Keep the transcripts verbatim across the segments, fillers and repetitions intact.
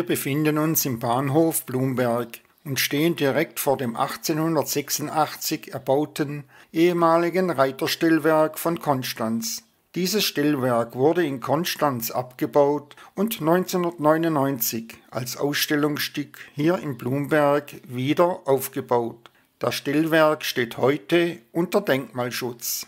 Wir befinden uns im Bahnhof Blumberg und stehen direkt vor dem achtzehnhundertsechsundachtzig erbauten ehemaligen Reiterstillwerk von Konstanz. Dieses Stillwerk wurde in Konstanz abgebaut und neunzehnhundertneunundneunzig als Ausstellungsstück hier in Blumberg wieder aufgebaut. Das Stillwerk steht heute unter Denkmalschutz.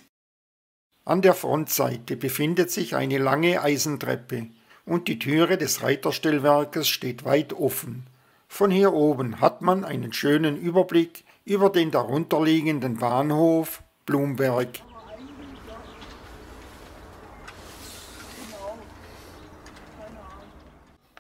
An der Frontseite befindet sich eine lange Eisentreppe und die Türe des Reiterstillwerkes steht weit offen. Von hier oben hat man einen schönen Überblick über den darunterliegenden Bahnhof Blumberg.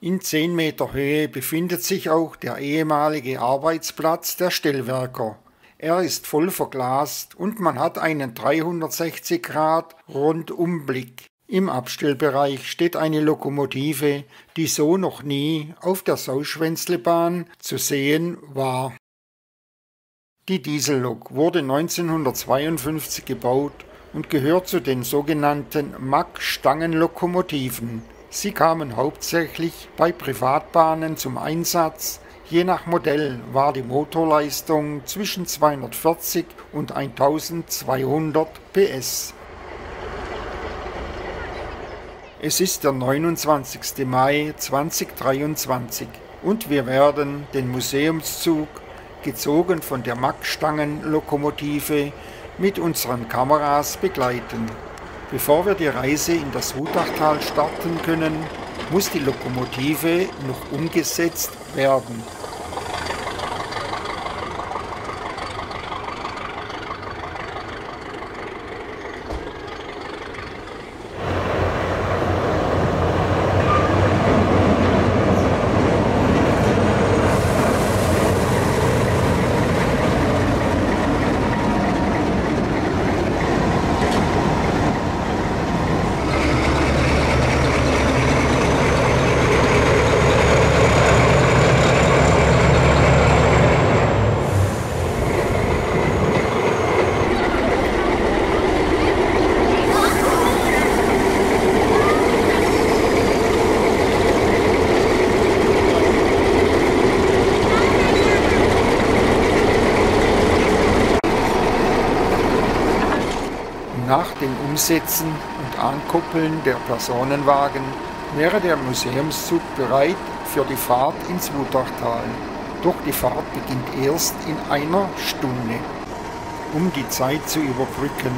In zehn Meter Höhe befindet sich auch der ehemalige Arbeitsplatz der Stellwerker. Er ist voll verglast und man hat einen dreihundertsechzig Grad Rundumblick. Im Abstellbereich steht eine Lokomotive, die so noch nie auf der Sauschwänzlebahn zu sehen war. Die Diesellok wurde neunzehnhundertzweiundfünfzig gebaut und gehört zu den sogenannten MaMak-Stangen-Lokomotiven. Sie kamen hauptsächlich bei Privatbahnen zum Einsatz. Je nach Modell war die Motorleistung zwischen zweihundertvierzig und eintausendzweihundert P S. Es ist der neunundzwanzigste Mai zweitausenddreiundzwanzig und wir werden den Museumszug, gezogen von der MaMak-Stangen-Lokomotive, mit unseren Kameras begleiten. Bevor wir die Reise in das Wutachtal starten können, muss die Lokomotive noch umgesetzt werden. Nach dem Umsetzen und Ankuppeln der Personenwagen wäre der Museumszug bereit für die Fahrt ins Wutachtal. Doch die Fahrt beginnt erst in einer Stunde. Um die Zeit zu überbrücken,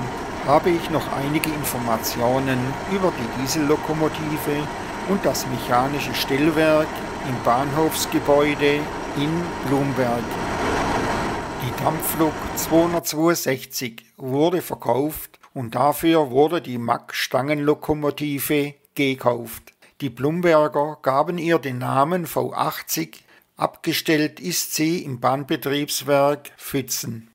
habe ich noch einige Informationen über die Diesellokomotive und das mechanische Stellwerk im Bahnhofsgebäude in Blumberg. Die Dampflok zweihundertzweiundsechzig wurde verkauft und dafür wurde die MaMak-Stangen-Lokomotive gekauft. Die Blumberger gaben ihr den Namen V achtzig, abgestellt ist sie im Bahnbetriebswerk Fützen.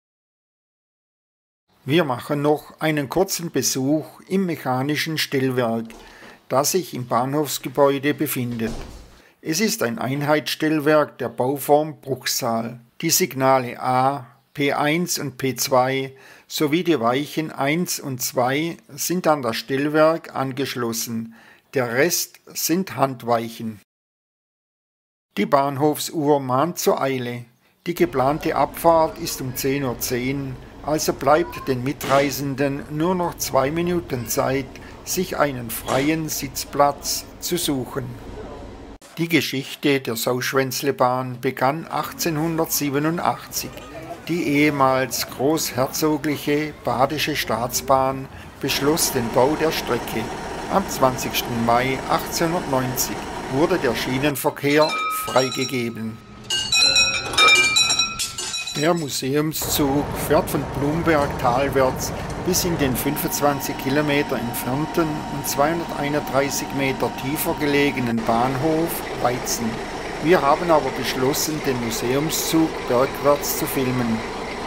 Wir machen noch einen kurzen Besuch im mechanischen Stellwerk, das sich im Bahnhofsgebäude befindet. Es ist ein Einheitsstellwerk der Bauform Bruchsal. Die Signale A, P eins und P zwei sowie die Weichen eins und zwei sind an das Stellwerk angeschlossen, der Rest sind Handweichen. Die Bahnhofsuhr mahnt zur Eile. Die geplante Abfahrt ist um zehn Uhr zehn, also bleibt den Mitreisenden nur noch zwei Minuten Zeit, sich einen freien Sitzplatz zu suchen. Die Geschichte der Sauschwänzlebahn begann achtzehnhundertsiebenundachtzig. Die ehemals großherzogliche Badische Staatsbahn beschloss den Bau der Strecke. Am zwanzigsten Mai achtzehnhundertneunzig wurde der Schienenverkehr freigegeben. Der Museumszug fährt von Blumberg talwärts bis in den fünfundzwanzig Kilometer entfernten und zweihunderteinunddreißig Meter tiefer gelegenen Bahnhof Weizen. Wir haben aber beschlossen, den Museumszug bergwärts zu filmen,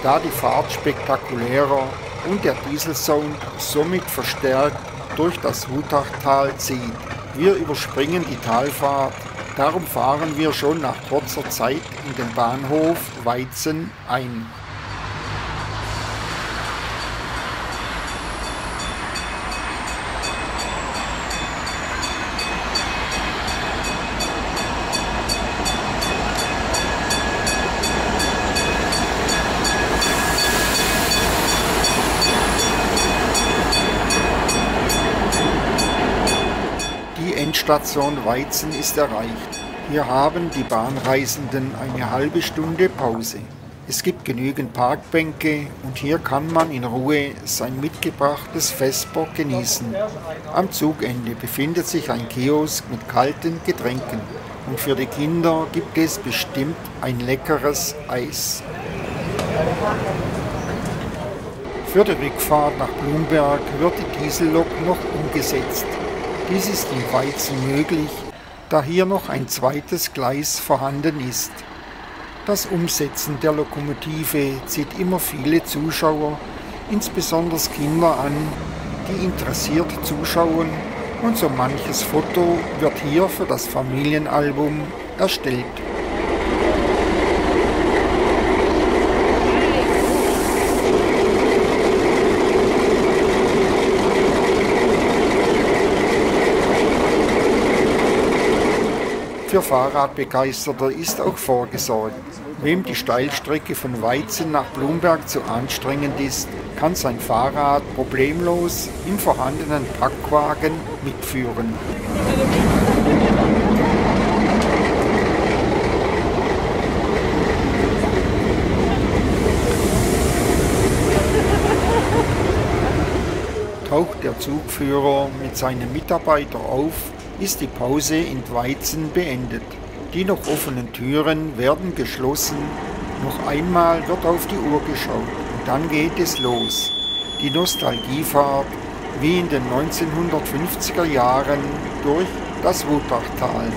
da die Fahrt spektakulärer und der Dieselsound somit verstärkt durch das Wutachtal zieht. Wir überspringen die Talfahrt, darum fahren wir schon nach kurzer Zeit in den Bahnhof Weizen ein. Bahnstation Weizen ist erreicht. Hier haben die Bahnreisenden eine halbe Stunde Pause. Es gibt genügend Parkbänke und hier kann man in Ruhe sein mitgebrachtes Festbock genießen. Am Zugende befindet sich ein Kiosk mit kalten Getränken und für die Kinder gibt es bestimmt ein leckeres Eis. Für die Rückfahrt nach Blumberg wird die Diesellok noch umgesetzt. Dies ist in Weizen möglich, da hier noch ein zweites Gleis vorhanden ist. Das Umsetzen der Lokomotive zieht immer viele Zuschauer, insbesondere Kinder an, die interessiert zuschauen, und so manches Foto wird hier für das Familienalbum erstellt. Für Fahrradbegeisterte ist auch vorgesorgt. Wem die Steilstrecke von Weizen nach Blumberg zu anstrengend ist, kann sein Fahrrad problemlos im vorhandenen Packwagen mitführen. Taucht der Zugführer mit seinem Mitarbeiter auf, ist die Pause in Weizen beendet. Die noch offenen Türen werden geschlossen. Noch einmal wird auf die Uhr geschaut und dann geht es los. Die Nostalgiefahrt wie in den neunzehnhundertfünfziger Jahren durch das Wutachtal.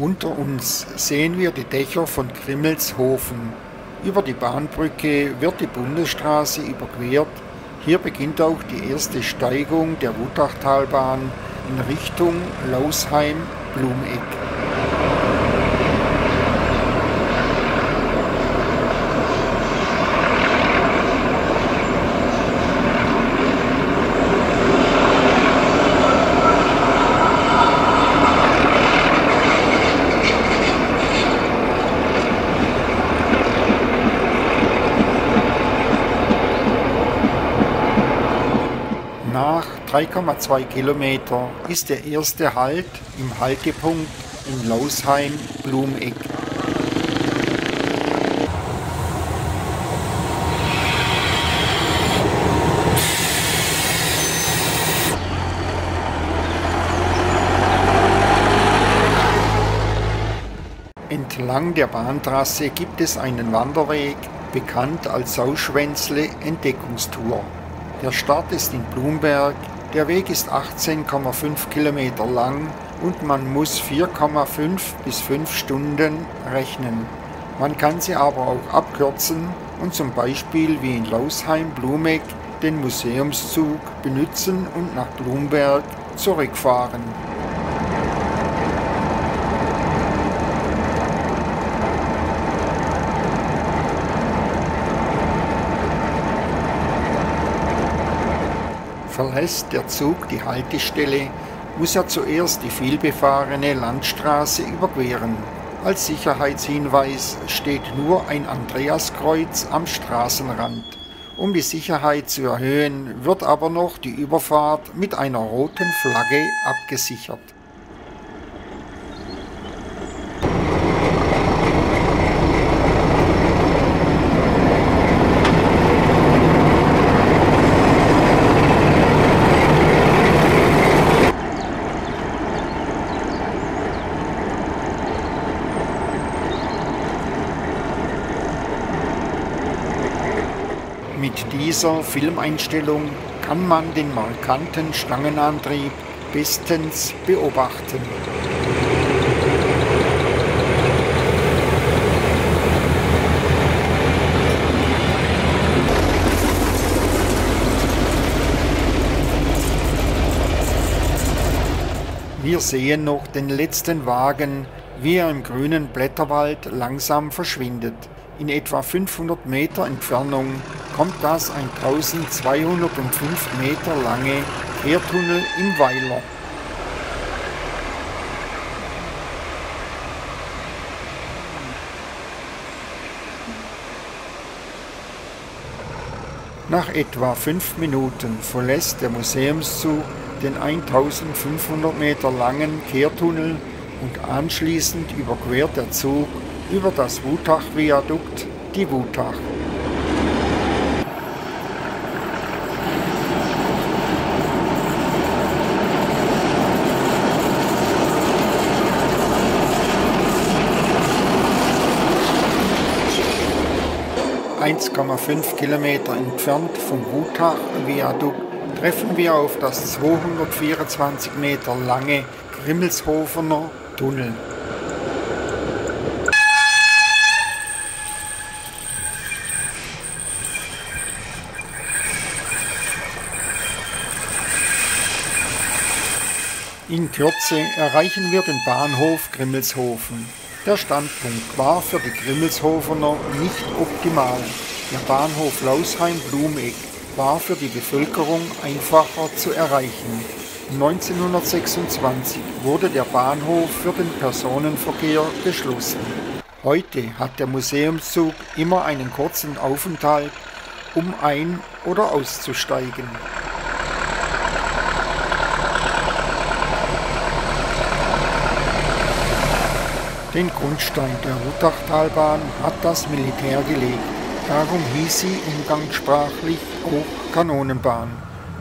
Unter uns sehen wir die Dächer von Grimmelshofen. Über die Bahnbrücke wird die Bundesstraße überquert. Hier beginnt auch die erste Steigung der Wutachtalbahn in Richtung Lausheim-Blumeck. Nach drei Komma zwei Kilometer ist der erste Halt im Haltepunkt in Lausheim-Blumeck. Entlang der Bahntrasse gibt es einen Wanderweg, bekannt als Sauschwänzle-Entdeckungstour. Der Start ist in Blumberg, der Weg ist achtzehn Komma fünf Kilometer lang und man muss vier Komma fünf bis fünf Stunden rechnen. Man kann sie aber auch abkürzen und zum Beispiel wie in Lausheim-Blumeck den Museumszug benutzen und nach Blumberg zurückfahren. Verlässt der Zug die Haltestelle, muss er zuerst die vielbefahrene Landstraße überqueren. Als Sicherheitshinweis steht nur ein Andreaskreuz am Straßenrand. Um die Sicherheit zu erhöhen, wird aber noch die Überfahrt mit einer roten Flagge abgesichert. Mit dieser Filmeinstellung kann man den markanten Stangenantrieb bestens beobachten. Wir sehen noch den letzten Wagen, wie er im grünen Blätterwald langsam verschwindet. In etwa fünfhundert Meter Entfernung kommt das eintausendzweihundertfünf Meter lange Kehrtunnel im Weiler. Nach etwa fünf Minuten verlässt der Museumszug den eintausendfünfhundert Meter langen Kehrtunnel und anschließend überquert der Zug über das Wutach-Viadukt die Wutach. eins Komma fünf Kilometer entfernt vom Wutach-Viadukt treffen wir auf das zweihundertvierundzwanzig Meter lange Grimmelshofener Tunnel. In Kürze erreichen wir den Bahnhof Grimmelshofen. Der Standpunkt war für die Grimmelshofener nicht optimal. Der Bahnhof Lausheim-Blumeck war für die Bevölkerung einfacher zu erreichen. neunzehnhundertsechsundzwanzig wurde der Bahnhof für den Personenverkehr geschlossen. Heute hat der Museumszug immer einen kurzen Aufenthalt, um ein- oder auszusteigen. Den Grundstein der Wutachtalbahn hat das Militär gelegt. Darum hieß sie umgangssprachlich auch Kanonenbahn.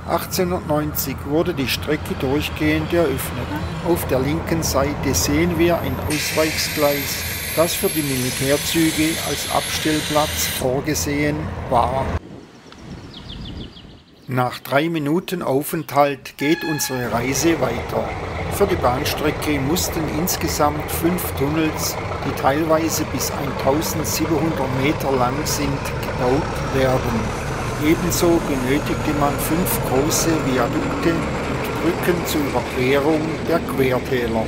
achtzehnhundertneunzig wurde die Strecke durchgehend eröffnet. Auf der linken Seite sehen wir ein Ausweichgleis, das für die Militärzüge als Abstellplatz vorgesehen war. Nach drei Minuten Aufenthalt geht unsere Reise weiter. Für die Bahnstrecke mussten insgesamt fünf Tunnels, die teilweise bis eintausendsiebenhundert Meter lang sind, gebaut werden. Ebenso benötigte man fünf große Viadukte und Brücken zur Überquerung der Quertäler.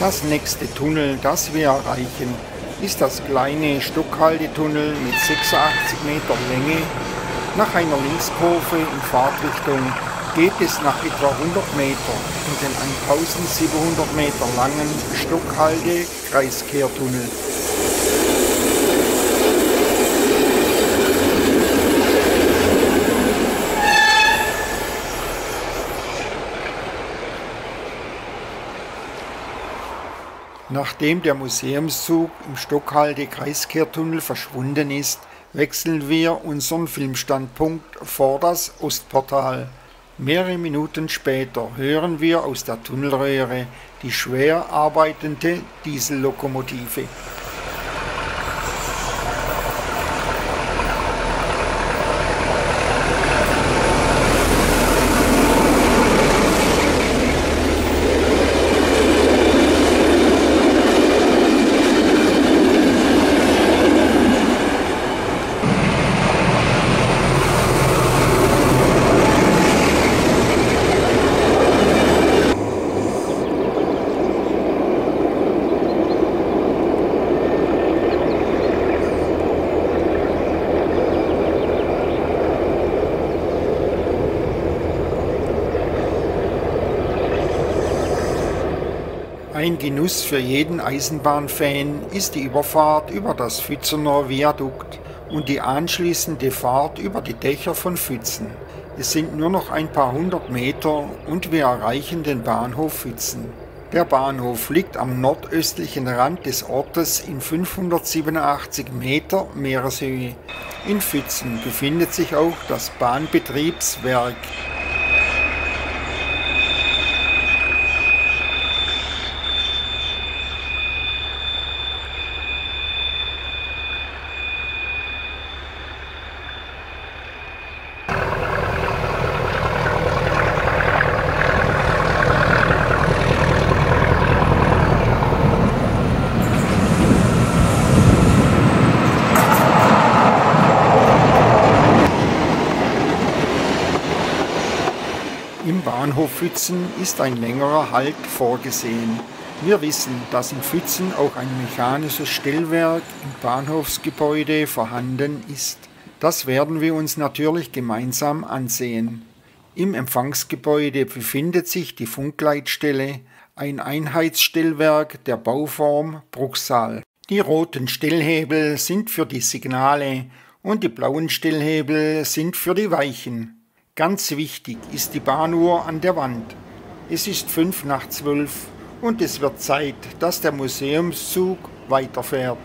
Das nächste Tunnel, das wir erreichen, ist das kleine Stockhaldetunnel mit sechsundachtzig Meter Länge. Nach einer Linkskurve in Fahrtrichtung geht es nach etwa hundert Meter in den eintausendsiebenhundert Meter langen Stockhalde-Kreiskehrtunnel. Nachdem der Museumszug im Stockhalde-Kreiskehrtunnel verschwunden ist, wechseln wir unseren Filmstandpunkt vor das Ostportal. Mehrere Minuten später hören wir aus der Tunnelröhre die schwer arbeitende Diesellokomotive. Ein Genuss für jeden Eisenbahnfan ist die Überfahrt über das Fützener Viadukt und die anschließende Fahrt über die Dächer von Fützen. Es sind nur noch ein paar hundert Meter und wir erreichen den Bahnhof Fützen. Der Bahnhof liegt am nordöstlichen Rand des Ortes in fünfhundertsiebenundachtzig Meter Meereshöhe. In Fützen befindet sich auch das Bahnbetriebswerk. Im Bahnhof Fützen ist ein längerer Halt vorgesehen. Wir wissen, dass in Fützen auch ein mechanisches Stellwerk im Bahnhofsgebäude vorhanden ist. Das werden wir uns natürlich gemeinsam ansehen. Im Empfangsgebäude befindet sich die Funkleitstelle, ein Einheitsstellwerk der Bauform Bruchsal. Die roten Stellhebel sind für die Signale und die blauen Stellhebel sind für die Weichen. Ganz wichtig ist die Bahnuhr an der Wand. Es ist fünf nach zwölf und es wird Zeit, dass der Museumszug weiterfährt.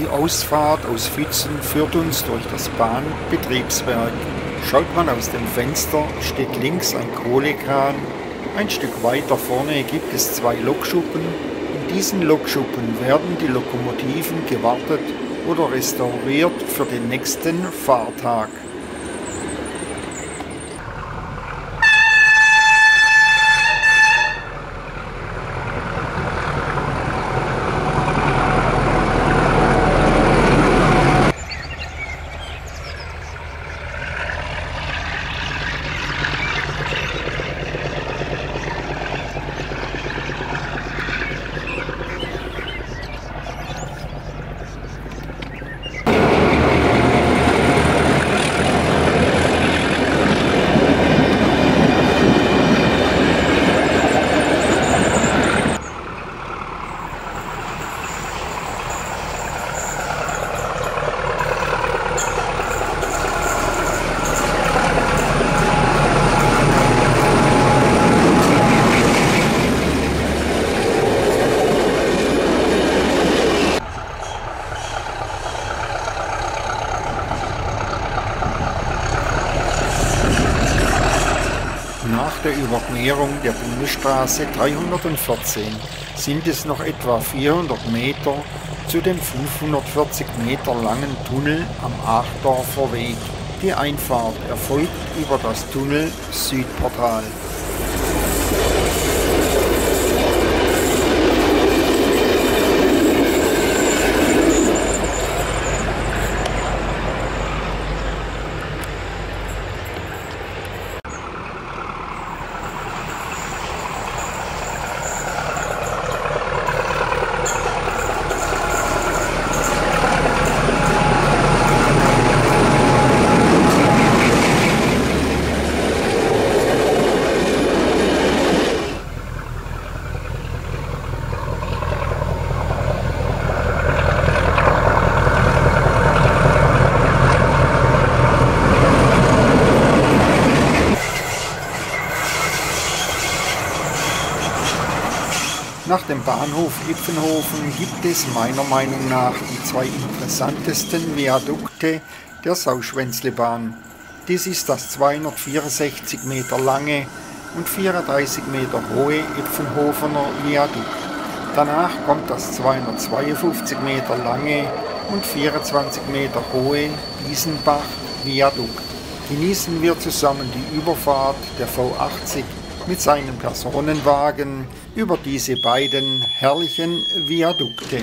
Die Ausfahrt aus Fützen führt uns durch das Bahnbetriebswerk. Schaut man aus dem Fenster, steht links ein Kohlekran. Ein Stück weiter vorne gibt es zwei Lokschuppen. In diesen Lokschuppen werden die Lokomotiven gewartet oder restauriert für den nächsten Fahrtag. Überquerung der Bundesstraße dreihundertvierzehn sind es noch etwa vierhundert Meter zu dem fünfhundertvierzig Meter langen Tunnel am Achdorfer Weg. Die Einfahrt erfolgt über das Tunnel Südportal. Nach dem Bahnhof Epfenhofen gibt es meiner Meinung nach die zwei interessantesten Viadukte der Sauschwänzlebahn. Dies ist das zweihundertvierundsechzig Meter lange und vierunddreißig Meter hohe Epfenhofener Viadukt. Danach kommt das zweihundertzweiundfünfzig Meter lange und vierundzwanzig Meter hohe Wiesenbach Viadukt. Genießen wir zusammen die Überfahrt der V achtzig mit seinem Personenwagen über diese beiden herrlichen Viadukte.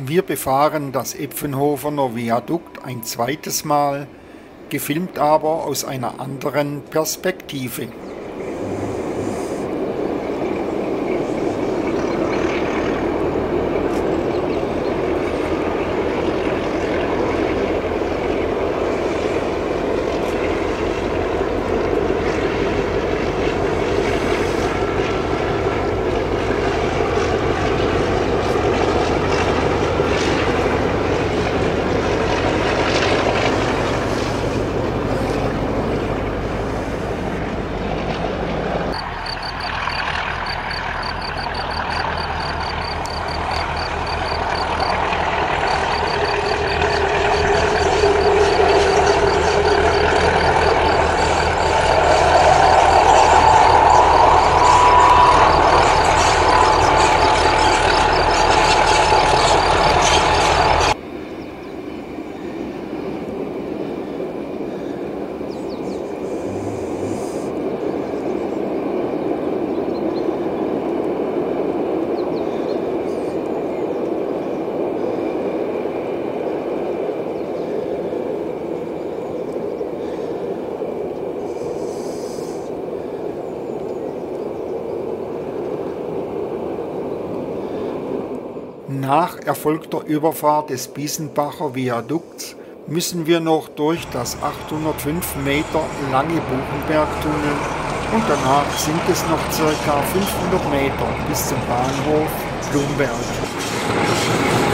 Wir befahren das Epfenhofener Viadukt ein zweites Mal, gefilmt aber aus einer anderen Perspektive. Nach erfolgter Überfahrt des Wiesenbacher Viadukts müssen wir noch durch das achthundertfünf Meter lange Bubenbergtunnel und danach sind es noch ca. fünfhundert Meter bis zum Bahnhof Blumberg.